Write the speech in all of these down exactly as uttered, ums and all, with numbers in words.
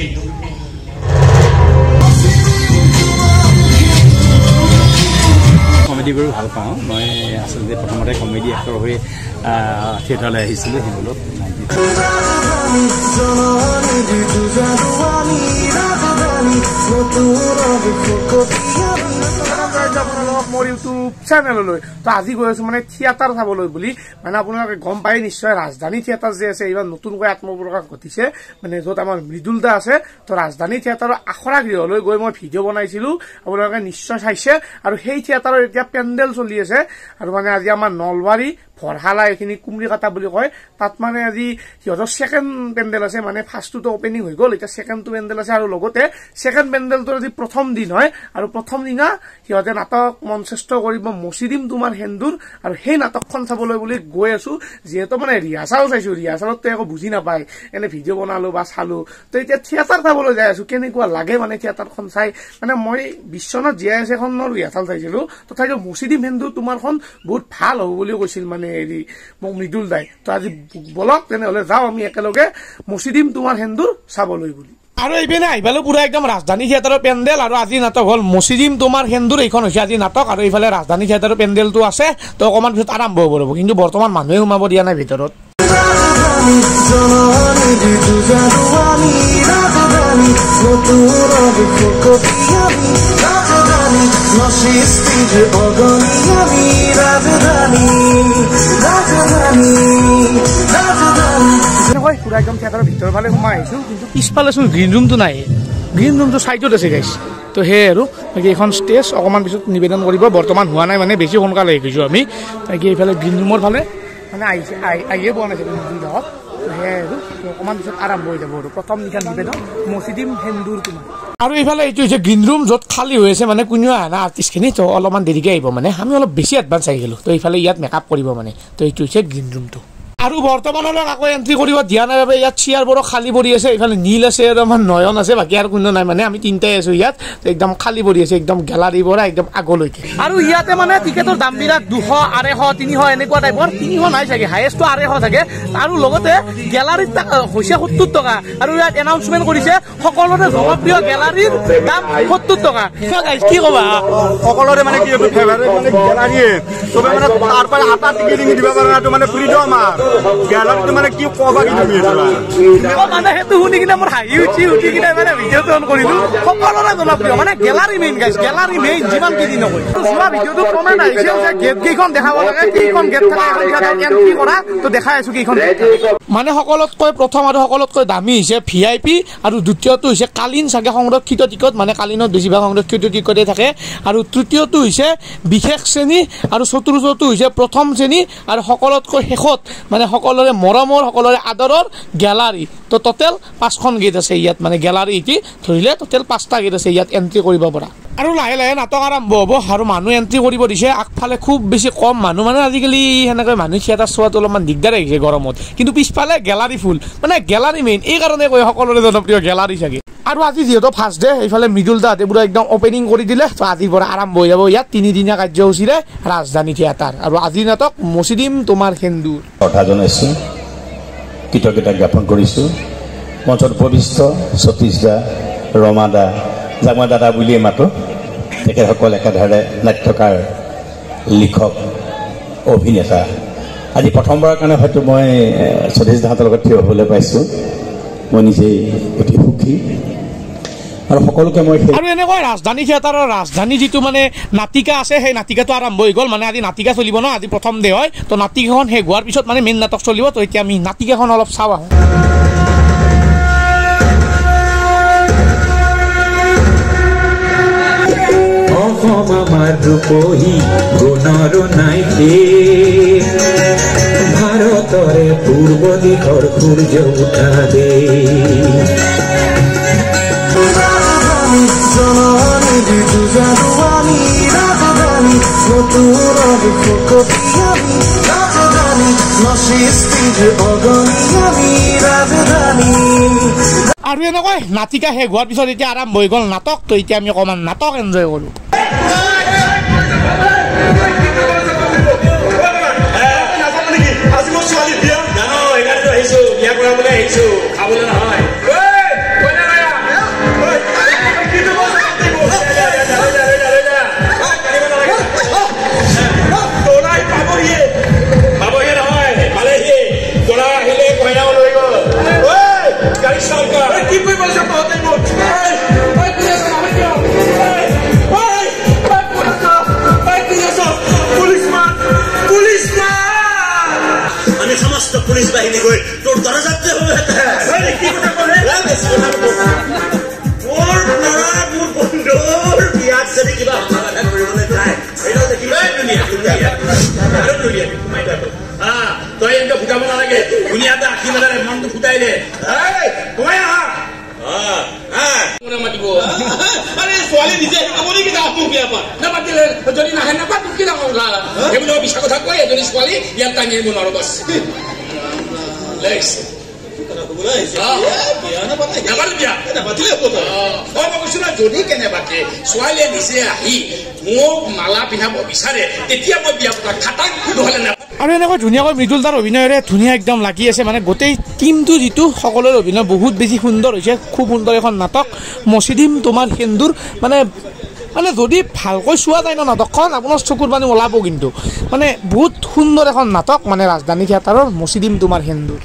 Mridul. Comedy কৰি ভাল পাওঁ মই, আচলতে প্ৰথমতে কমেডি এক্টৰ হৈ থিয়েটাৰলৈ আহিছিলোঁ সেইবোৰত। মোৰ ইউটিউব চেনেললৈ তো আজি গৈ আছো মানে থিয়েটাৰ চাবলৈ বুলি, মানে আপোনালোকে গম পায় নিশ্চয় ৰাজধানী থিয়েটাৰ যে আছে এইবাৰ নতুনকৈ আত্মপ্ৰকাশ ঘটিছে, মানে য'ত আমাৰ মৃদুল দা আছে। তো ৰাজধানী থিয়েটাৰৰ আখৰা গৃহলৈ গৈ মই ভিডিঅ' বনাইছিলোঁ, আপোনালোকে নিশ্চয় চাইছে। আৰু সেই থিয়েটাৰৰ এতিয়া পেণ্ডেল চলি আছে, আৰু মানে আজি আমাৰ নলবাৰী ভৰহালা এইখিনি কুমৰি কাটা বুলি কয়, তাত মানে আজি সিহঁতৰ ছেকেণ্ড পেণ্ডেল আছে। মানে ফাৰ্ষ্টটোতো অপেনিং হৈ গ'ল, এতিয়া ছেকেণ্ডটো পেণ্ডেল আছে। আৰু লগতে ছেকেণ্ড পেণ্ডেলটোৰ আজি প্ৰথম দিন হয়, আৰু প্ৰথম দিনা সিহঁতে নাটক মঞ্চস্থ কৰিব মচিদিম তোমাৰ সেন্দুৰ, আৰু সেই নাটকখন চাবলৈ বুলি গৈ আছো। যিহেতু মানে ৰিহাৰ্চাল চাইছো, ৰিহাৰ্চালতো একো বুজি নাপায়, এনে ভিডিঅ' বনালো বা চালো। তো এতিয়া থিয়েটাৰ চাবলৈ যাই আছো, কেনেকুৱা লাগে মানে থিয়েটাৰখন চাই। মানে মই বিশ্বনাথ জীয়াই আছে এখনৰ ৰিহাৰ্চাল চাইছিলো, তথাপিও মচিদিম সেন্দুৰ তোমাৰখন বহুত ভাল হ'ব বুলি কৈছিল মানে হেৰি মোক মৃদুল দাই। তো আজি বলক তেনেহ'লে যাওঁ আমি একেলগে মচিদিম তোমাৰ সেন্দুৰ চাবলৈ বুলি। আৰু এইপিনে আহিবালো পুৰা একদম ৰাজধানী থিয়েটাৰৰ পেণ্ডেল, আৰু আজি নাটক হ'ল মচিদিম তোমাৰ সেন্দুৰ, এইখন হৈছে আজি নাটক। আৰু এইফালে ৰাজধানী থিয়েটাৰৰ পেণ্ডেলটো আছে, তো অকণমান পিছত আৰম্ভ হ'ব ৰ'ব, কিন্তু বৰ্তমান মানুহে সোমাব দিয়া নাই ভিতৰত। হয় পুৰা একদম থিয়েটাৰৰ ভিতৰৰ ফালে সোমাই আহিছো, কিন্তু পিছফালে চোন গ্ৰীণ ৰুমটো নাই, গ্ৰীণ ৰুমটো চাইডত আছে গাইছ। তো সেয়ে আৰু বাকী এইখন ষ্টেজ অকণমান পিছত নিবেদন কৰিব, বৰ্তমান হোৱা নাই মানে বেছি সোনকালে আহি গৈছোঁ আমি। বাকী এইফালে গ্ৰীণ ৰুমৰ ফালে মানে আহিছে আহিয়ে পোৱা নাছিলোঁ গাঁৱত। সেয়াই আৰু অকণমান পিছত আৰম্ভ হৈ যাব আৰু প্ৰথম নিশা নিবেদন মচিদিম সেন্দুৰ তোমাৰ। আৰু এইফালে এইটো হৈছে গ্ৰীণ ৰুম য'ত খালী হৈ আছে, মানে কোনেও আহা নাই আৰ্টিষ্টখিনি, তো অলপমান দেৰিকৈ আহিব মানে আমি অলপ বেছি এডভান্স আহি গ'লোঁ। তো এইফালে ইয়াত মেকআপ কৰিব মানে, তো এইটো হৈছে গ্ৰীণ ৰুমটো। আৰু বৰ্তমানলৈ আকৌ এণ্ট্ৰি কৰিব দিয়া নাই বাবে ইয়াত চেয়াৰবোৰো খালী পৰি আছে। এইফালে নীল আছে আৰু আমাৰ নয়ন আছে, বাকী আৰু কোনো নাই মানে আমি তিনিটাই আছোঁ ইয়াত। একদম খালী পৰি আছে একদম গেলাৰীৰ পৰা একদম আগলৈকে। আৰু ইয়াতে মানে টিকেটৰ দামবিলাক দুশ আঢ়ৈশ তিনিশ এনেকুৱা টাইপৰ, তিনিশ নাই চাগে হায়েষ্টটো আঢ়ৈশ চাগে। আৰু লগতে গেলাৰীত হৈছে সত্তৰ টকা, আৰু ইয়াত এনাউন্সমেণ্ট কৰিছে সকলোৰে জনপ্ৰিয় গেলাৰীৰ দাম সত্তৰ টকা। কি ক'বা সকলোৰে মানে কি ফেভাৰেট মানে গেলাৰীয়ে চবে মানে তাৰ পৰা আটা টিকেট দিব পাৰা মানে ফ্ৰীডম আৰু মানে কি কবা মানে সেইটো শুনি কিনে মোৰ হাঁহি উঠি উঠি কিনে মানে ভিডিঅ'টো অন কৰিলো। সকলোৰে জনপ্ৰিয় মানে gallery main guys, gallery main যিমান কি দিন হয়। যোৱা ভিডিঅ'টো কমেণ্ট আহিছিল যে গেট কেইখন দেখাব লাগে, কেইখন গেট থকা এণ্ট্ৰি কৰা, তো দেখাই আছো কেইখন মানে। সকলোতকৈ প্ৰথম আৰু সকলোতকৈ দামী হৈছে ভি আই পি, আৰু দ্বিতীয়টো হৈছে কালীন চাগে সংৰক্ষিত টিকট, মানে কালীনত বেছিভাগ সংৰক্ষিত টিকটেই থাকে। আৰু তৃতীয়টো হৈছে বিশেষ শ্ৰেণী, আৰু চতুৰ্থটো হৈছে প্ৰথম শ্ৰেণী, আৰু সকলোতকৈ শেষত মানে সকলোৰে মৰমৰ সকলোৰে আদৰৰ গেলাৰী। তো টোটেল পাঁচখন গেট আছে ইয়াত, মানে গেলাৰী এটি ধৰিলে টোটেল পাঁচটা গেট আছে ইয়াত এণ্ট্ৰি কৰিব পৰা। আৰু লাহে লাহে নাটক আৰম্ভ হ'ব, আৰু মানুহ এণ্ট্ৰি কৰিব দিছে। আগফালে খুব বেছি কম মানুহ, মানে আজিকালি সেনেকৈ মানুহ থিয়েটাৰ চোৱাটো অলপমান দিগদাৰ আহিছে গৰমত, কিন্তু পিছফালে গেলাৰী ফুল মানে গেলাৰী মেইন, এইকাৰণে কয় সকলোৰে জনপ্ৰিয় গেলাৰী চাগে। আৰু আজি যিহেতু ফাৰ্ষ্ট ডে, সেইফালে মৃদুল দাহঁতে পুৰা একদম অপেনিং কৰি দিলে। তো আজিৰ পৰা আৰম্ভ হৈ যাব ইয়াত তিনিদিনীয়া কাৰ্যসূচীৰে ৰাজধানী থিয়েটাৰ, আৰু আজিৰ নাটক মচিদিম তোমাৰ সেন্দুৰ। কথা জনাইছোঁ, কৃতজ্ঞতা জ্ঞাপন কৰিছোঁ মঞ্চত উপবিষ্ট সতীশ দা, ৰমা দা, জাগমা দাদা বুলিয়েই মাতোঁ। তেখেতসকল একেধাৰে নাট্যকাৰ, লিখক, অভিনেতা। আজি প্ৰথমবাৰৰ কাৰণে হয়তো মই সতীশ দাহঁতৰ লগত থিয় হ'বলৈ পাইছোঁ, মই নিজেই অতি সুখী। আৰু সকলোকে মই আৰু এনেকৈ ৰাজধানী থিয়েটাৰৰ ৰাজধানী যিটো মানে নাটিকা আছে, সেই নাটিকাটো আৰম্ভ হৈ গ'ল। মানে আজি নাটিকা চলিব ন, আজি প্ৰথম দে হয়। তো নাটিকাখন শেষ হোৱাৰ পিছত মানে মেইন নাটক চলিব। তো এতিয়া আমি নাটিকাখন অলপ চাওঁ আহোঁ। ভাৰতৰে পূৰ্ব দিশৰ সূৰ্য উঠা দে আৰু এনেকৈ নাটিকা শেষ হোৱাৰ পিছত এতিয়া আৰম্ভ হৈ গ'ল নাটক। তো এতিয়া আমি অকণমান নাটক এনজয় কৰোঁ। ছোৱালী দিয়া জানো এইকাৰণে আহিছো, বিয়া কৰাবলৈ আহিছো, খাবলৈ নহয়। The police by any way, don't do that. What Lex, kena bulan. Ah, dia nak balik. Nak balik dia. Kena balik dia pun. Ah, orang bersuara jodi kena balik. Soalnya di sini ahi, mau malah pihak berbisar. Tetapi apa dia bukan khatang dua hal nak. আমি এনেকৈ ধুনীয়াকৈ মৃদুল দাৰ অভিনয়ৰে ধুনীয়া একদম লাগি আছে মানে গোটেই টিমটো যিটো সকলোৰে অভিনয় বহুত বেছি সুন্দৰ হৈছে খুব সুন্দৰ এখন নাটক মসজিদিম তোমাৰ হিন্দুৰ মানে মানে যদি ভালকৈ চোৱা যায় ন নাটকখন আপোনাৰ চকুৰ পানী ওলাব কিন্তু মানে বহুত সুন্দৰ এখন নাটক মানে ৰাজধানী থিয়েটাৰৰ মসজিদিম তোমাৰ হিন্দুৰ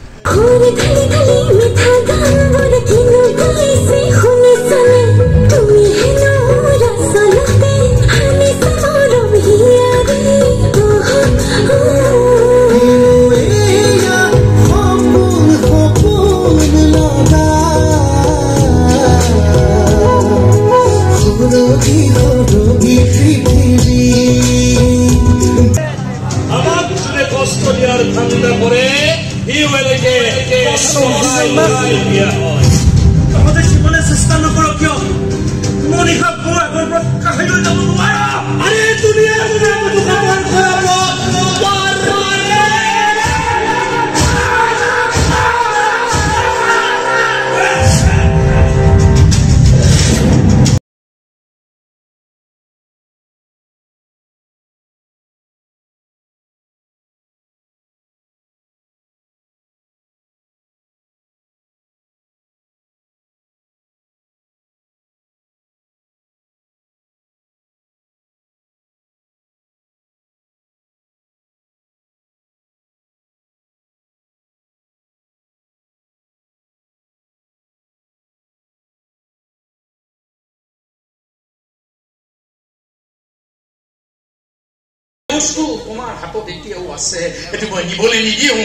Usku, Kumar, hapo dekhiya hua se, tu bani bole ni diya hu,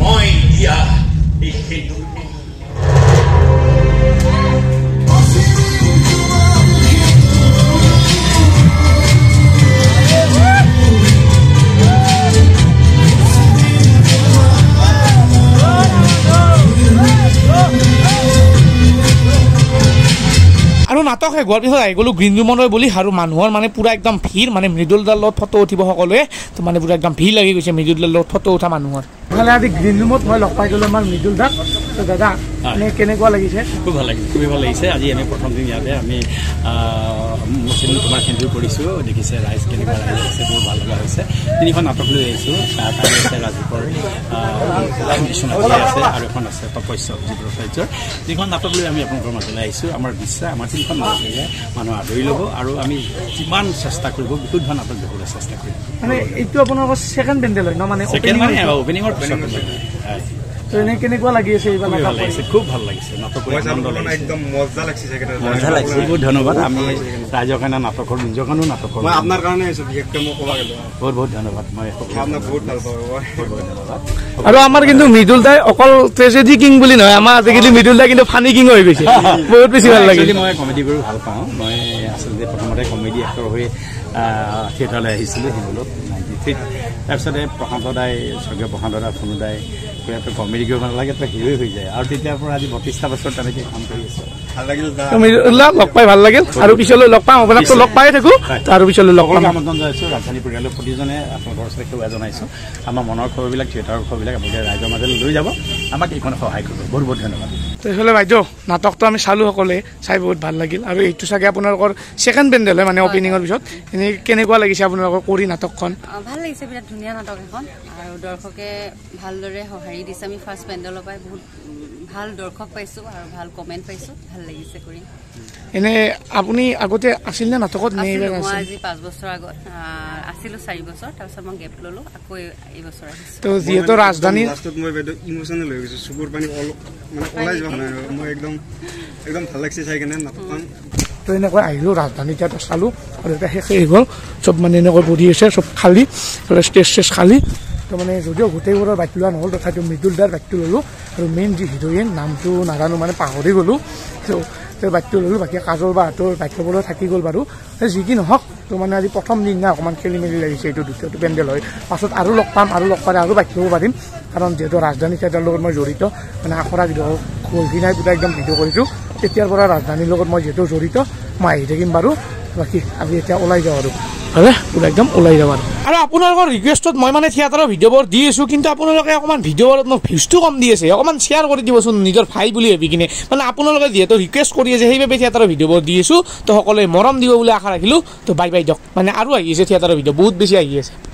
main diya hindu. নাটক শেষ হোৱাৰ পিছত আহি গ'লো গ্ৰীণ ৰুমলৈ বুলি আৰু মানুহৰ মানে পুৰা একদম ভিৰ মানে মৃদুল দাৰ লগত ফটো উঠিব সকলোৱে তো মানে পুৰা একদম ভিৰ লাগি গৈছে মৃদুল দাৰ লগত ফটো উঠা মানুহৰ মানে আজি গ্ৰীণ ৰুমত মই লগ পাই গ'লো আমাৰ মৃদুল দাক তো দাদা মানে কেনেকুৱা লাগিছে খুব ভাল লাগিছে খুব ভাল লাগিছে আজি আমি প্ৰথম দিন ইয়াতে আমি মুছলিম তোমাৰ হিন্দু কৰিছো দেখিছে ৰাইজ কেনেকুৱা লাগিছে বহুত ভাল লগা হৈছে তিনিখন নাটক লৈ আহিছো ৰাজীৱৰ কম্পিটিশ্যন আছে আৰু এখন আছে তপস্যা যিটো ৰাজ্যৰ তিনিখন নাটক লৈ আমি আপোনালোকৰ মাজলৈ আহিছো আমাৰ বিশ্বাস আমাৰ তিনিখন মানুহ আদৰি ল'ব আৰু আমি যিমান চেষ্টা কৰিব বিশুদ্ধ নাটক দিবলৈ চেষ্টা কৰিম মানে এইটো আপোনালোকৰ ছেকেণ্ড পেণ্ডেল হয় ন মানে ছেকেণ্ড মানে অপেনিঙৰ পিছত ট্রেনে কেনেকুৱা লাগি আছে ইবা নাটক লাগিছে খুব ভাল লাগিছে নাটকৰ আনন্দ একদম মজা লাগিছে সেকেটা মজা লাগিছে বহুত ধন্যবাদ আমি ৰাজখানা নাটকৰ নিজকানো নাটকৰ মই আপোনাৰ কাৰণে আছো বিশেষকৈ মই কোৱা গলো বহুত বহুত ধন্যবাদ মই আপোনাক বহুত ভাল পাওঁ আৰু আমাৰ কিন্তু মৃদুল দাই অকল ট্ৰেজেডি কিং বুলি নহয় আমাৰ আজিকালি মৃদুল দা কিন্তু ফানি কিং হৈ গৈছে বহুত বেছি ভাল লাগিছে মই কমেডি কৰি ভাল পাওঁ মই আচলতে প্ৰথমতে কমেডি এক্টৰ হৈ থিয়েটাৰলৈ আহিছিলোঁ হিমলত তাৰপিছতে প্ৰশান্ত দাই স্বৰ্গীয় প্ৰশান্ত দাই ফোন দাই ইয়াতে কমেডি কৰিব নালাগে তো হিৰো হৈ যায় আৰু তেতিয়াৰ পৰা আজি বত্ৰিশটা বছৰ তেনেকৈ কাম কৰি আছো ভাল লাগিল লগ পাই ভাল লাগিল আৰু পিছলৈ লগ পাম আপোনাক লগ পাই থাকো আৰু পিছলৈ লগ পাম আমন্ত্ৰণ জনাইছো ৰাজধানী পৰিয়ালৰ প্ৰতিজনে আপোনালোকৰ ওচৰত সেৱা জনাইছো আমাৰ মনৰ খবৰবিলাক থিয়েটাৰৰ খবৰবিলাক আপোনালোকে ৰাইজৰ মাজলৈ লৈ যাব আমাক এইখন সহায় কৰিব বহুত বহুত ধন্যবাদ তেতিয়াহ'লে বাইদেউ নাটকটো আমি চালোঁ সকলোৱে চাই বহুত ভাল লাগিল আৰু এইটো চাগে আপোনালোকৰ ছেকেণ্ড পেণ্ডেল হয় মানে অপেনিঙৰ পিছত এনেই কেনেকুৱা লাগিছে আপোনালোকৰ কৰি নাটকখন ভাল লাগিছে বিৰাট ধুনীয়া নাটক এখন আৰু দৰ্শকে ভালদৰে সহাৰি দিছে আমি ফাৰ্ষ্ট পেণ্ডেলৰ পৰাই বহুত ভাল দর্শক পাইছো আর ভাল কমেন্ট পাইছো ভাল লাগিছে কৰি এনে আপুনি আগতে আছিল না নাটকত নেই আছিল আজি পাঁচ বছৰ আগত আছিল চাৰি বছৰ তাৰ সময় গ্যাপ ললো আকৌ এই বছৰ আহিছে তো যেতো ৰাজধানী ৰাষ্ট্ৰত মই ইমোশনাল হৈ গৈছো সুগৰ পানী মানে ওলাই যোৱা নাই মই একদম একদম ভাল লাগিছে চাই কেনে নাটকখন তো এনে কৈ আহিলো ৰাজধানীটা তো চালো আৰু এটা শেষ হৈ গল সব মানে এনে কৈ বডি আছে সব খালি স্টেজ শেষ খালি তো মানে যদিও গোটেইবোৰৰ বাক্যলোৱা নহ'ল তথাপিও মৃদুলদাৰ বাক্য ল'লোঁ আৰু মেইন যি হিৰ'ইন নামটো নাজানো মানে পাহৰি গ'লোঁ তো সেই বাক্য ল'লোঁ বাকী কাজৰ বাহঁতৰ বাক্যবোৰো থাকি গ'ল বাৰু যি কি নহওক তো মানে আজি প্ৰথম দিনা অকণমান খেলি মেলি লাগিছে এইটো দ্বিতীয়টো পেণ্ডেল হয় পাছত আৰু লগ পাম আৰু লগ পালে আৰু বাক্যও পাৰিম কাৰণ যিহেতু ৰাজধানী থিয়েটাৰৰ লগত মই জড়িত মানে আখৰা ভিডিঅ' অভিনয় দুটা একদম ভিডিঅ' কৰিছোঁ তেতিয়াৰ পৰা ৰাজধানীৰ লগত মই যিহেতু জড়িত মই আহি থাকিম বাৰু বাকী আমি এতিয়া ওলাই যাওঁ আৰু হলে পুরো একদম ওলাই যাব আর আপনার রিকুয়েস্টত মই মানে থিয়েটারের ভিডিওবোৰ দি আছো কিন্তু আপোনালোকে অকমান ভিডিওৰ ভিউজটো কম দি আছে অকমান শেয়ার কৰি দিবচোন নিজৰ ভাই বুলি ভাবি কিনে মানে আপোনালোকে যিহেতু ৰিকুয়েস্ট কৰি আছে সেইভাবে থিয়েটারের ভিডিওবোৰ দি আছো তো সকলোৱে মৰম দিব বুলি আশা ৰাখিলো তো বাই বাই দিয়ক মানে আৰু আহি আছে থিয়েটারের ভিডিও বহুত বেছি আহি আছে।